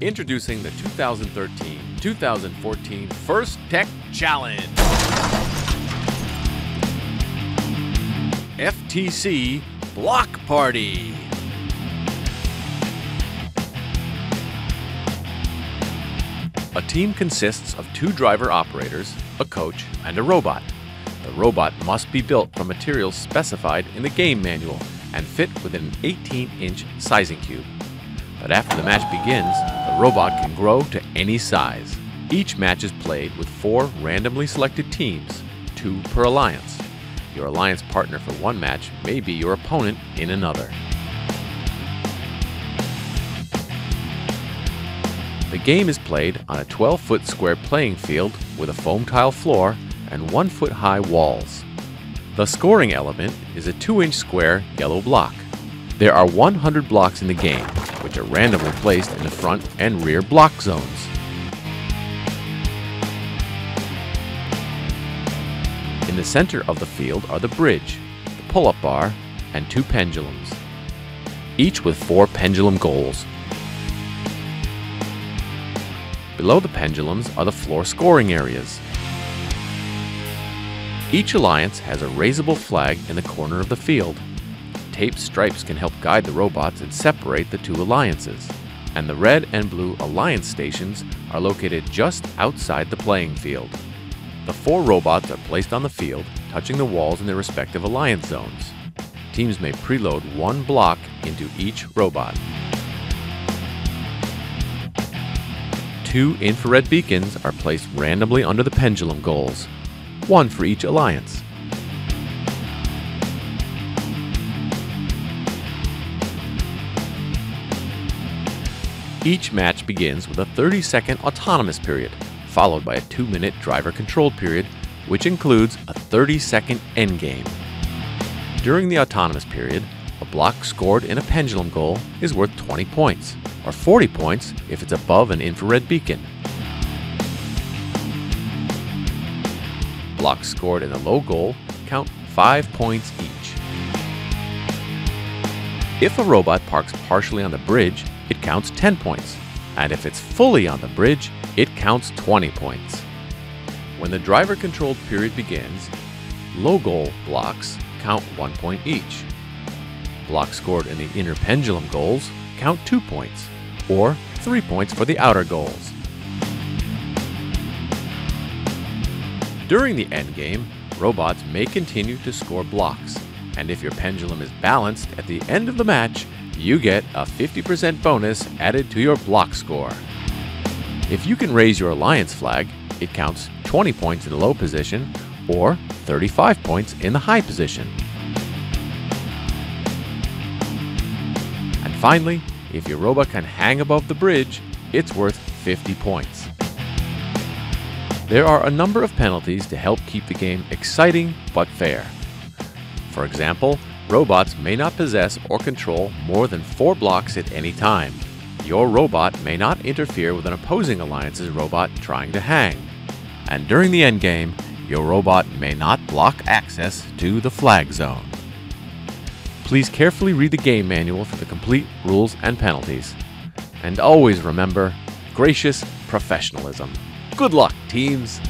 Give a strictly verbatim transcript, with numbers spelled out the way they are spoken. Introducing the two thousand thirteen two thousand fourteen FIRST Tech Challenge. F T C Block Party. A team consists of two driver operators, a coach, and a robot. The robot must be built from materials specified in the game manual and fit within an eighteen inch sizing cube. But after the match begins, the robot can grow to any size. Each match is played with four randomly selected teams, two per alliance. Your alliance partner for one match may be your opponent in another. The game is played on a twelve foot square playing field with a foam tile floor and one foot high walls. The scoring element is a two inch square yellow block. There are one hundred blocks in the game, which are randomly placed in the front and rear block zones. In the center of the field are the bridge, the pull-up bar, and two pendulums, each with four pendulum goals. Below the pendulums are the floor scoring areas. Each alliance has a raisable flag in the corner of the field. Tape stripes can help guide the robots and separate the two alliances, and the red and blue alliance stations are located just outside the playing field. The four robots are placed on the field, touching the walls in their respective alliance zones. Teams may preload one block into each robot. Two infrared beacons are placed randomly under the pendulum goals, one for each alliance. Each match begins with a thirty second autonomous period, followed by a two minute driver controlled period, which includes a thirty second endgame. During the autonomous period, a block scored in a pendulum goal is worth twenty points, or forty points if it's above an infrared beacon. Blocks scored in a low goal count five points each. If a robot parks partially on the bridge, it counts ten points, and if it's fully on the bridge, it counts twenty points. When the driver-controlled period begins, low-goal blocks count one point each. Blocks scored in the inner pendulum goals count two points, or three points for the outer goals. During the endgame, robots may continue to score blocks, and if your pendulum is balanced at the end of the match, you get a fifty percent bonus added to your block score. If you can raise your alliance flag, it counts twenty points in the low position or thirty-five points in the high position. And finally, if your robot can hang above the bridge, it's worth fifty points. There are a number of penalties to help keep the game exciting but fair. For example, robots may not possess or control more than four blocks at any time. Your robot may not interfere with an opposing alliance's robot trying to hang. And during the endgame, your robot may not block access to the flag zone. Please carefully read the game manual for the complete rules and penalties. And always remember, gracious professionalism. Good luck, teams!